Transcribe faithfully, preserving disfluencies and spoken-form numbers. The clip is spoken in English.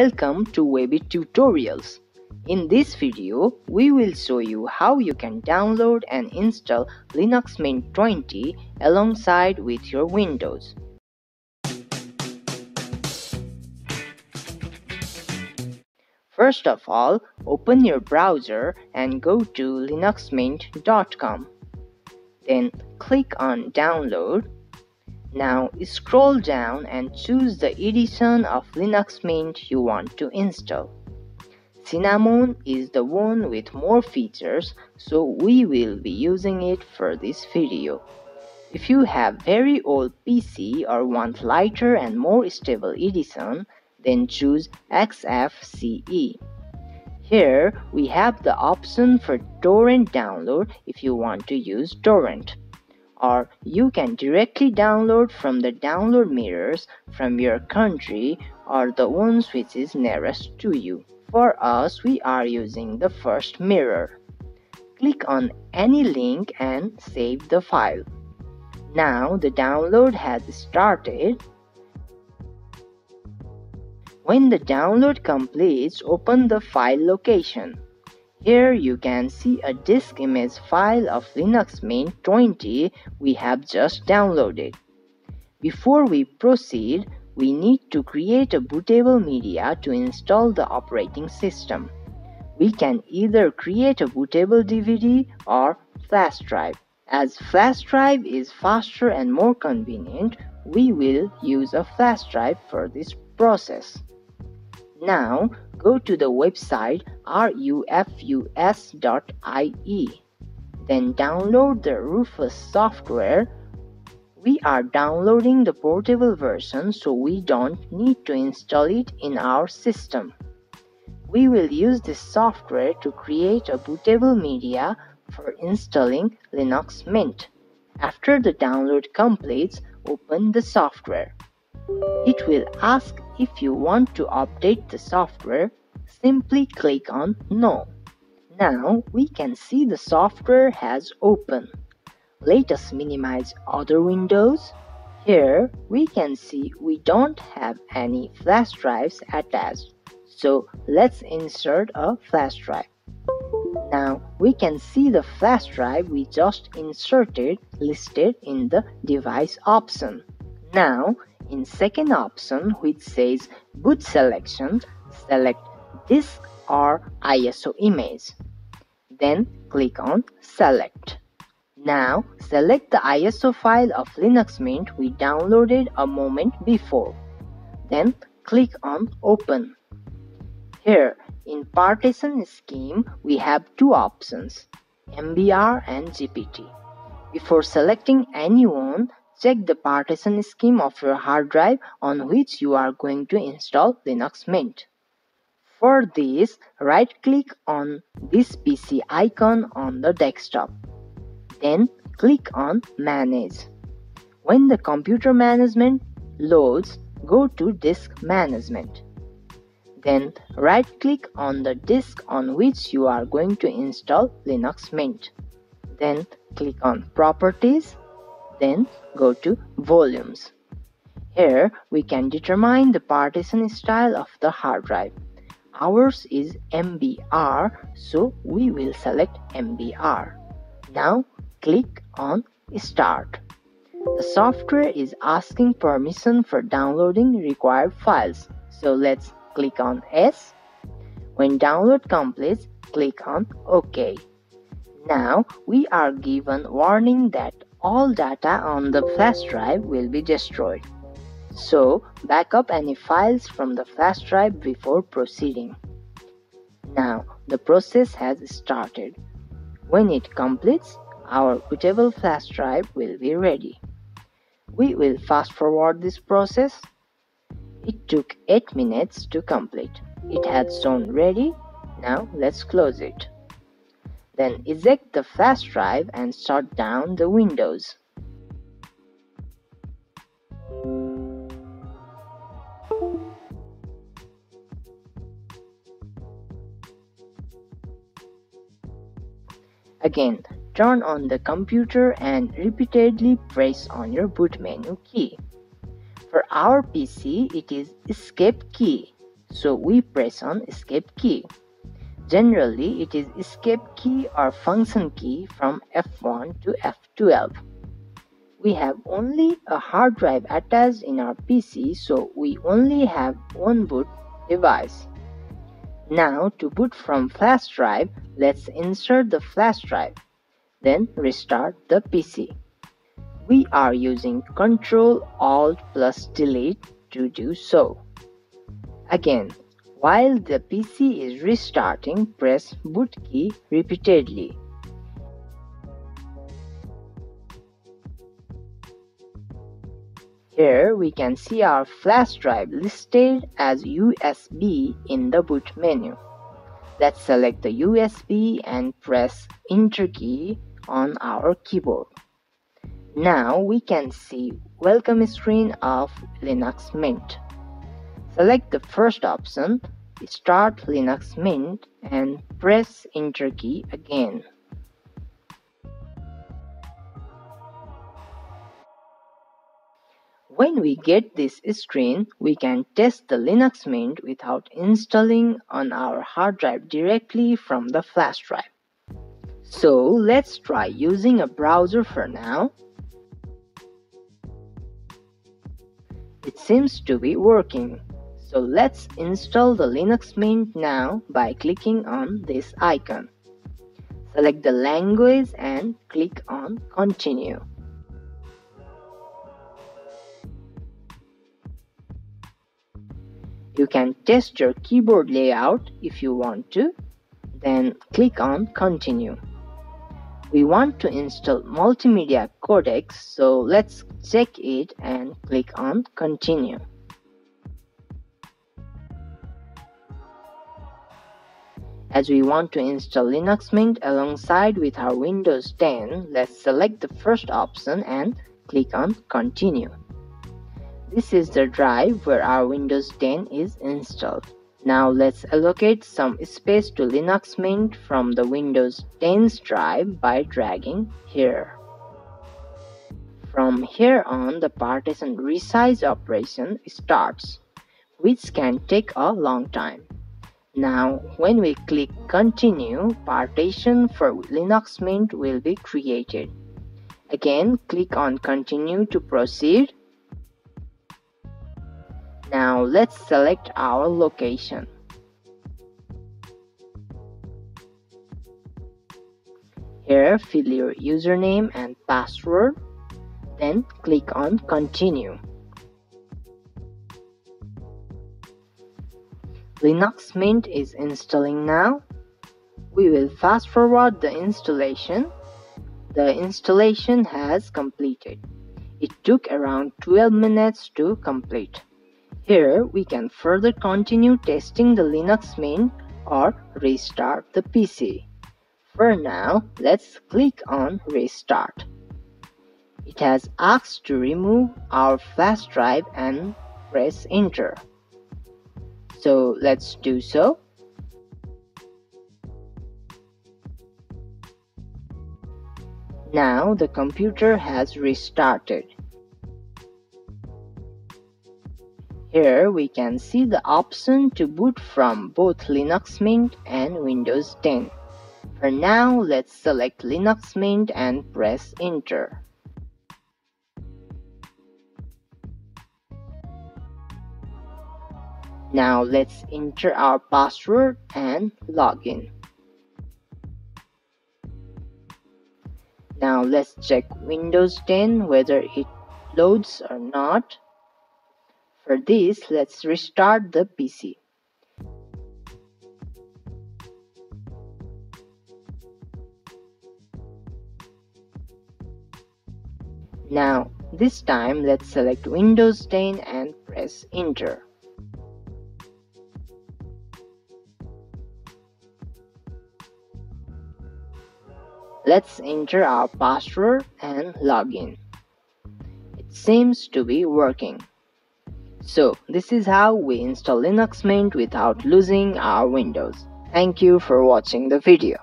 Welcome to Webit Tutorials. In this video, we will show you how you can download and install Linux Mint twenty alongside with your Windows. First of all, open your browser and go to linux mint dot com. Then click on Download. Now scroll down and choose the edition of Linux Mint you want to install. Cinnamon is the one with more features, so we will be using it for this video. If you have very old P C or want lighter and more stable edition, then choose X F C E. Here we have the option for torrent download if you want to use torrent. Or you can directly download from the download mirrors from your country or the ones which is nearest to you. For us, we are using the first mirror. Click on any link and save the file. Now the download has started. When the download completes, open the file location. Here you can see a disk image file of Linux Mint twenty we have just downloaded. Before we proceed, we need to create a bootable media to install the operating system. We can either create a bootable D V D or flash drive. As flash drive is faster and more convenient, we will use a flash drive for this process. Now, go to the website rufus dot I E, then download the Rufus software. We are downloading the portable version, so we don't need to install it in our system. We will use this software to create a bootable media for installing Linux Mint. After the download completes, open the software. It will ask if you want to update the software. Simply click on No. Now we can see the software has opened. Let us minimize other windows. Here we can see we don't have any flash drives attached. So let's insert a flash drive. Now we can see the flash drive we just inserted listed in the device option. Now in second option, which says boot selection, select disk or I S O image. Then click on select. Now select the I S O file of Linux Mint we downloaded a moment before. Then click on open. Here in partition scheme we have two options, M B R and G P T. Before selecting any one, check the partition scheme of your hard drive on which you are going to install Linux Mint. For this, right-click on this P C icon on the desktop. Then click on Manage. When the computer management loads, go to Disk Management. Then right-click on the disk on which you are going to install Linux Mint. Then click on Properties. Then go to Volumes. Here we can determine the partition style of the hard drive. Ours is M B R, so we will select M B R. Now click on Start. The software is asking permission for downloading required files, so let's click on Yes. When download completes, click on OK. Now we are given warning that all data on the flash drive will be destroyed. So, back up any files from the flash drive before proceeding. Now, the process has started. When it completes, our bootable flash drive will be ready. We will fast forward this process. It took eight minutes to complete. It has shown ready. Now, let's close it. Then eject the flash drive and shut down the Windows. Again, turn on the computer and repeatedly press on your boot menu key. For our P C, it is Escape key. so we press on escape key. Generally, it is escape key or function key from F one to F twelve. We have only a hard drive attached in our P C, so we only have one boot device. Now, to boot from flash drive, let's insert the flash drive, then restart the P C. We are using control alt plus delete to do so. Again, while the P C is restarting, press boot key repeatedly. Here we can see our flash drive listed as U S B in the boot menu. Let's select the U S B and press Enter key on our keyboard. Now we can see welcome screen of Linux Mint. Select the first option, Start Linux Mint, and press Enter key again. When we get this screen, we can test the Linux Mint without installing on our hard drive directly from the flash drive. So let's try using a browser for now. It seems to be working. So let's install the Linux Mint now by clicking on this icon. Select the language and click on Continue. You can test your keyboard layout if you want to, then click on Continue. We want to install multimedia codecs, so let's check it and click on Continue. As we want to install Linux Mint alongside with our Windows ten, let's select the first option and click on Continue. This is the drive where our Windows ten is installed. Now let's allocate some space to Linux Mint from the Windows ten's drive by dragging here. From here on, the partition resize operation starts, which can take a long time. Now, when we click Continue, partition for Linux Mint will be created. Again, click on Continue to proceed. Now let's select our location. Here, fill your username and password, then click on Continue. Linux Mint is installing now. We will fast forward the installation. The installation has completed. It took around twelve minutes to complete. Here, we can further continue testing the Linux Mint or restart the P C. For now, let's click on Restart. It has asked to remove our flash drive and press Enter. So let's do so. Now the computer has restarted. Here we can see the option to boot from both Linux Mint and Windows ten. For now, let's select Linux Mint and press Enter. Now let's enter our password and log in. Now let's check Windows ten whether it loads or not. For this, let's restart the P C. Now, this time, let's select Windows ten and press Enter. Let's enter our password and log in. It seems to be working. So, this is how we install Linux Mint without losing our Windows. Thank you for watching the video.